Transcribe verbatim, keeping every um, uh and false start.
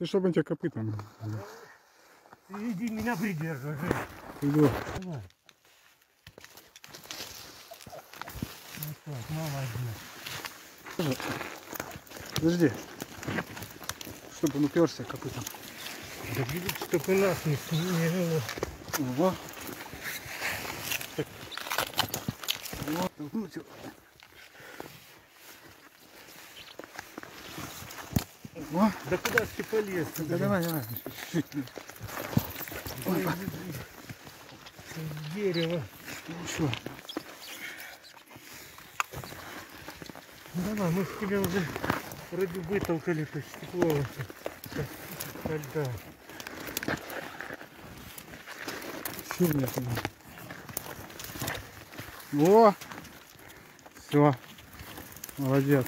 Ты что, будем тебя копытом? Ты иди, меня придерживай. Иду. Давай. Ну что, молодец. Подожди. Чтобы он уперся копытом. Да видишь, чтобы нас не снило. Ого. Вот, толкнуть. О. Да куда ж ты полез? Да блин? Давай, давай. Ой, дерево. Ну что? Ну, давай, мы с тебя уже вроде вытолкали, то стекло со льда. Что у меня там? О! Все. Молодец.